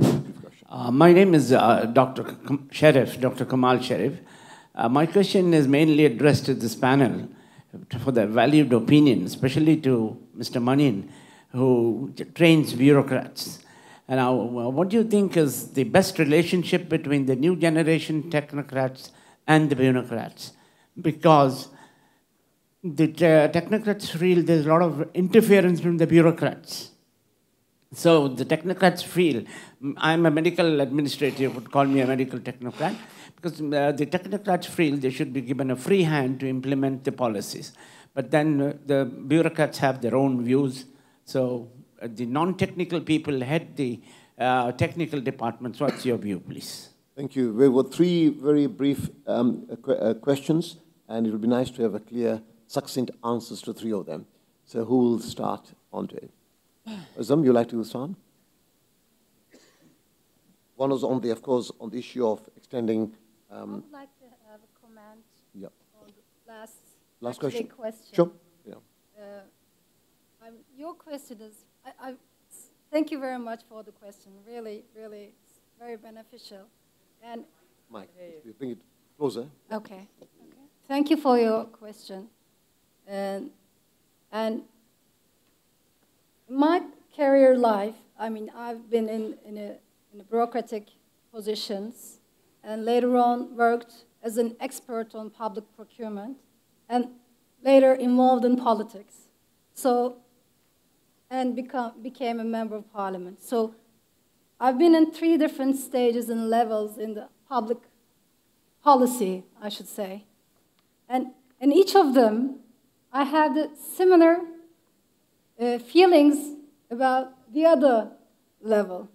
discussion. Uh, my name is uh, Doctor Sheriff, Doctor Kamal Sheriff. Uh, my question is mainly addressed to this panel for their valued opinion, especially to Mister Maniam, who trains bureaucrats. And now, what do you think is the best relationship between the new generation technocrats and the bureaucrats? Because the technocrats feel there's a lot of interference from the bureaucrats. So the technocrats feel, I'm a medical administrator, would call me a medical technocrat, because uh, the technocrats feel they should be given a free hand to implement the policies. But then uh, the bureaucrats have their own views. So uh, the non-technical people head the uh, technical departments. What's your view, please? Thank you. There were three very brief um, qu uh, questions, and it would be nice to have a clear, succinct answers to three of them. So who will start on to it? Ozlem, you like to start? One was on the, of course, on the issue of extending. Um, I would like to have a comment yeah. on the last, last question. question. Sure. Yeah. Uh, I'm, your question is, I, I, thank you very much for the question. Really, really, it's very beneficial. And Mike, you bring it closer. Okay. okay. Thank you for your question. And, and my career life, I mean, I've been in, in, a, in a bureaucratic positions and later on worked as an expert on public procurement and later involved in politics. So, and become, became a member of parliament. So I've been in three different stages and levels in the public policy, I should say. And in each of them, I had similar Uh, feelings about the other level.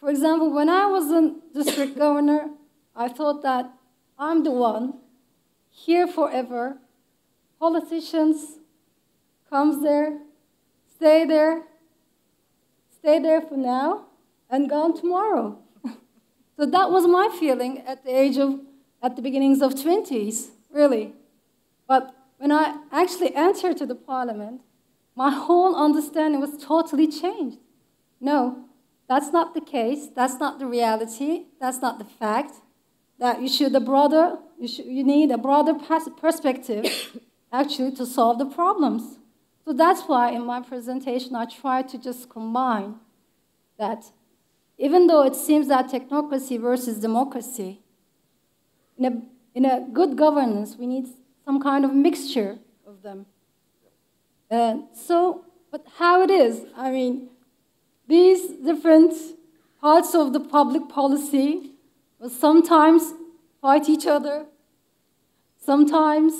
For example, when I was a district governor, I thought that I'm the one here forever. Politicians comes there, stay there, stay there for now, and gone tomorrow. So that was my feeling at the age of, at the beginnings of twenties, really. But when I actually entered to the parliament, my whole understanding was totally changed. No, that's not the case. That's not the reality. That's not the fact. That you should a broader, you, should, you need a broader perspective, actually, to solve the problems. So that's why in my presentation I tried to just combine that, even though it seems that technocracy versus democracy, in a, in a good governance we need some kind of mixture of them. Uh, so, but how it is, I mean, these different parts of the public policy will sometimes fight each other, sometimes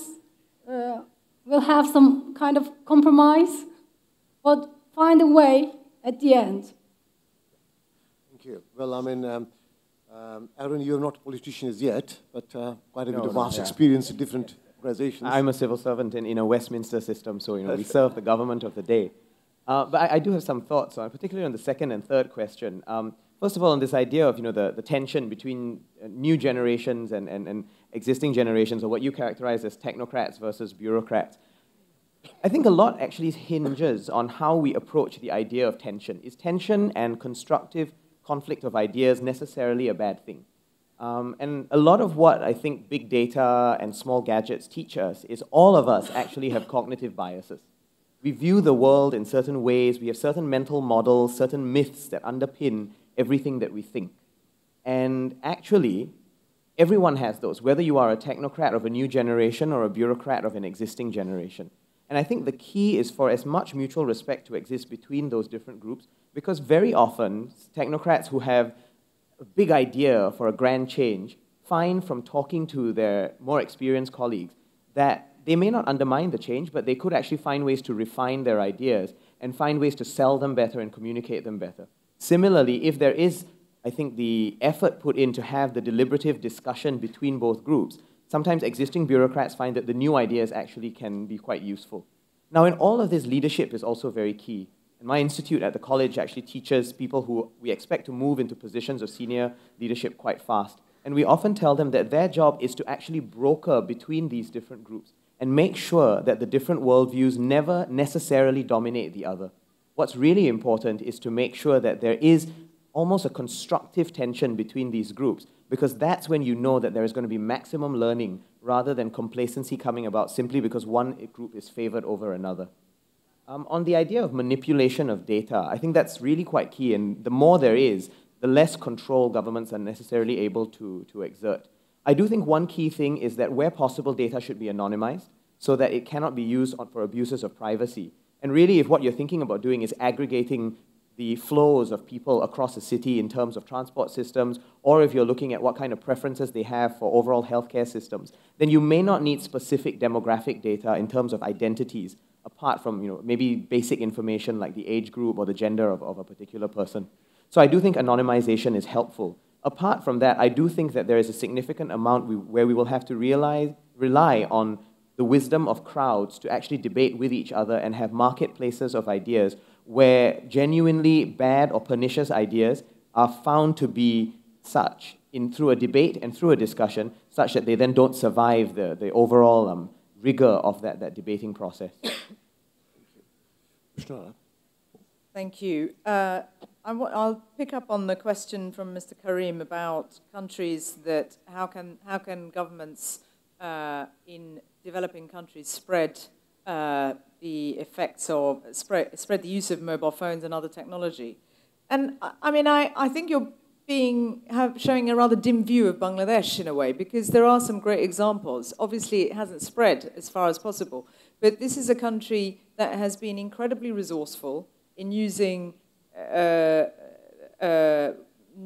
uh, will have some kind of compromise, but find a way at the end. Thank you. Well, I mean, um, um, Aaron, you're not politicians yet, but uh, quite a no, bit of vast yeah. experience in different... I'm a civil servant in, in a Westminster system, so you know, we serve the government of the day. Uh, but I, I do have some thoughts, on, particularly on the second and third question. Um, first of all, on this idea of you know, the, the tension between new generations and, and, and existing generations, or what you characterize as technocrats versus bureaucrats. I think a lot actually hinges on how we approach the idea of tension. Is tension and constructive conflict of ideas necessarily a bad thing? Um, and a lot of what I think big data and small gadgets teach us is all of us actually have cognitive biases. We view the world in certain ways, we have certain mental models, certain myths that underpin everything that we think. And actually, everyone has those, whether you are a technocrat of a new generation or a bureaucrat of an existing generation. And I think the key is for as much mutual respect to exist between those different groups, because very often, technocrats who have a big idea for a grand change, find from talking to their more experienced colleagues that they may not undermine the change, but they could actually find ways to refine their ideas and find ways to sell them better and communicate them better. Similarly, if there is I think the effort put in to have the deliberative discussion between both groups, sometimes existing bureaucrats find that the new ideas actually can be quite useful. Now, in all of this, leadership is also very key. And my institute at the college actually teaches people who we expect to move into positions of senior leadership quite fast. And we often tell them that their job is to actually broker between these different groups and make sure that the different worldviews never necessarily dominate the other. What's really important is to make sure that there is almost a constructive tension between these groups, because that's when you know that there is going to be maximum learning rather than complacency coming about simply because one group is favored over another. Um, on the idea of manipulation of data, I think that's really quite key, and the more there is, the less control governments are necessarily able to, to exert. I do think one key thing is that where possible, data should be anonymized so that it cannot be used for abuses of privacy. And really, if what you're thinking about doing is aggregating the flows of people across a city in terms of transport systems, or if you're looking at what kind of preferences they have for overall healthcare systems, then you may not need specific demographic data in terms of identities, apart from, you know, maybe basic information like the age group or the gender of, of a particular person. So I do think anonymization is helpful. Apart from that, I do think that there is a significant amount we, where we will have to realize, rely on the wisdom of crowds to actually debate with each other and have marketplaces of ideas where genuinely bad or pernicious ideas are found to be such in, through a debate and through a discussion, such that they then don't survive the, the overall um, rigor of that, that debating process. Thank you. Uh, I'm, I'll pick up on the question from Mister Karim about countries that, how can, how can governments uh, in developing countries spread Uh, the effects or spread, spread the use of mobile phones and other technology. And I mean, I, I think you're being, have, showing a rather dim view of Bangladesh in a way, because there are some great examples. Obviously, it hasn't spread as far as possible, but this is a country that has been incredibly resourceful in using uh, uh,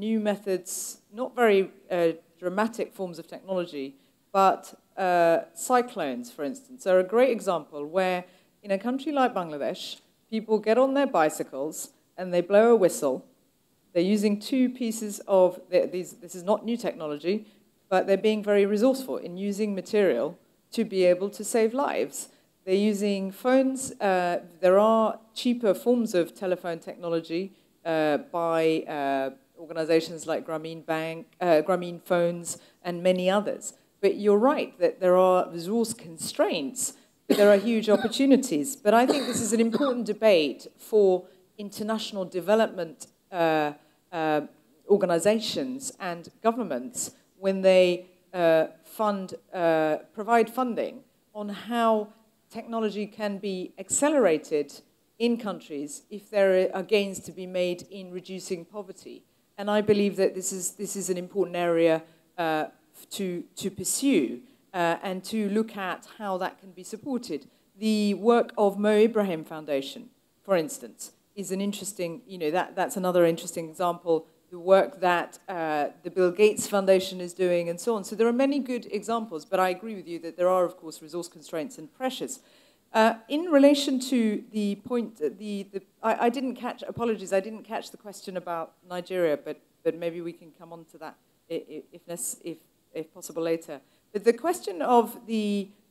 new methods, not very uh, dramatic forms of technology, but Uh, cyclones, for instance, are a great example where in a country like Bangladesh, people get on their bicycles and they blow a whistle. They're using two pieces of, these, this is not new technology, but they're being very resourceful in using material to be able to save lives. They're using phones. Uh, there are cheaper forms of telephone technology uh, by uh, organizations like Grameen Bank, uh, Grameen Phones, and many others. But you're right that there are resource constraints, but there are huge opportunities. But I think this is an important debate for international development uh, uh, organizations and governments when they uh, fund, uh, provide funding on how technology can be accelerated in countries if there are gains to be made in reducing poverty. And I believe that this is, this is an important area uh, To, to pursue uh, and to look at how that can be supported. The work of Mo Ibrahim Foundation, for instance, is an interesting, you know, that, that's another interesting example, the work that uh, the Bill Gates Foundation is doing and so on. So there are many good examples, but I agree with you that there are, of course, resource constraints and pressures. Uh, in relation to the point, the, the I, I didn't catch, apologies, I didn't catch the question about Nigeria, but, but maybe we can come on to that if necessary, if possible later. But the question of the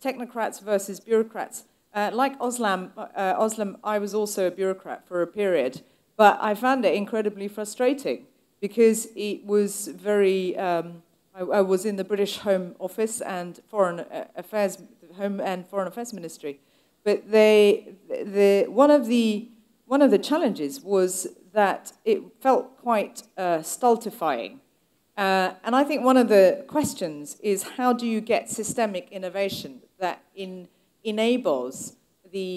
technocrats versus bureaucrats, uh, like Ozlem, uh, Ozlem, I was also a bureaucrat for a period, but I found it incredibly frustrating because it was very, um, I, I was in the British Home Office and Foreign Affairs, Home and Foreign Affairs Ministry, but they, the, one, of the, one of the challenges was that it felt quite uh, stultifying. Uh, and I think one of the questions is how do you get systemic innovation that in, enables the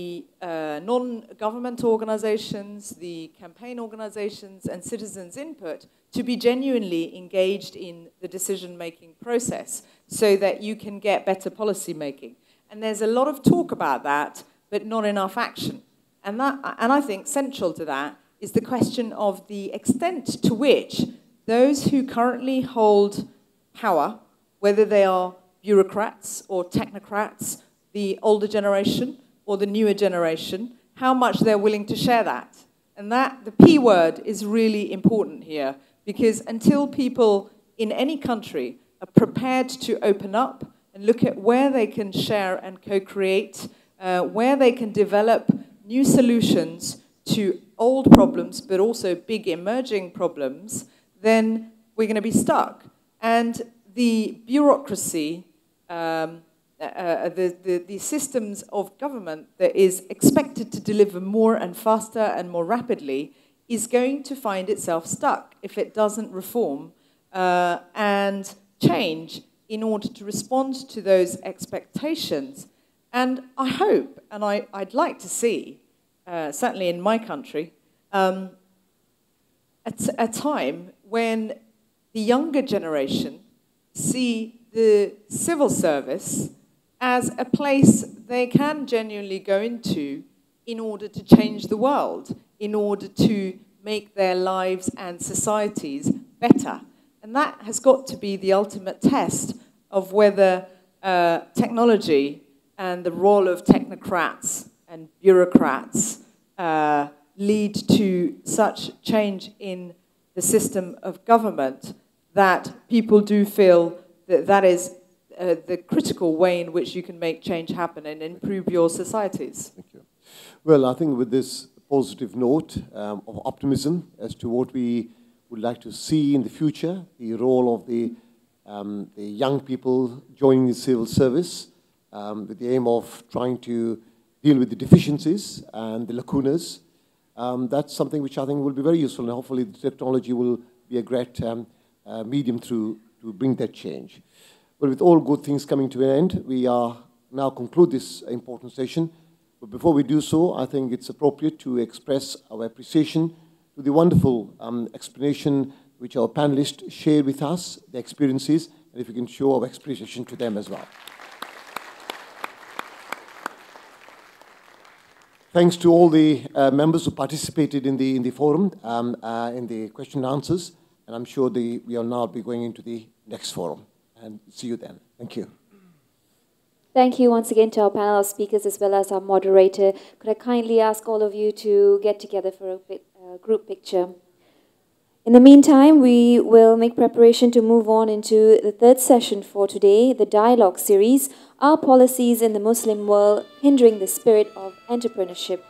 uh, non-government organizations, the campaign organizations, and citizens' input to be genuinely engaged in the decision-making process so that you can get better policy making. And there's a lot of talk about that, but not enough action. And, that, and I think central to that is the question of the extent to which those who currently hold power, whether they are bureaucrats or technocrats, the older generation or the newer generation, how much they're willing to share that. And that, the P word, is really important here, Because until people in any country are prepared to open up and look at where they can share and co-create, uh, where they can develop new solutions to old problems, but also big emerging problems, then we're going to be stuck. And the bureaucracy, um, uh, the, the, the systems of government that is expected to deliver more and faster and more rapidly is going to find itself stuck if it doesn't reform uh, and change in order to respond to those expectations. And I hope, and I, I'd like to see, uh, certainly in my country, um, at a time when the younger generation see the civil service as a place they can genuinely go into in order to change the world, in order to make their lives and societies better. And that has got to be the ultimate test of whether uh, technology and the role of technocrats and bureaucrats uh, lead to such change in the system of government that people do feel that that is uh, the critical way in which you can make change happen and improve your societies. Thank you. Well, I think with this positive note um, of optimism as to what we would like to see in the future, the role of the, um, the young people joining the civil service um, with the aim of trying to deal with the deficiencies and the lacunas. Um, that's something which I think will be very useful, and hopefully the technology will be a great um, uh, medium to, to bring that change. But with all good things coming to an end, we are now conclude this important session. But before we do so, I think it's appropriate to express our appreciation to the wonderful um, explanation which our panelists shared with us, their experiences, and if we can show our appreciation to them as well. Thanks to all the uh, members who participated in the, in the forum, um, uh, in the question and answers, and I'm sure the, we will now be going into the next forum. And see you then. Thank you. Thank you once again to our panel of speakers as well as our moderator. Could I kindly ask all of you to get together for a bit, uh, group picture? In the meantime, we will make preparation to move on into the third session for today, the dialogue series, Are Policies in the Muslim World Hindering the Spirit of Entrepreneurship?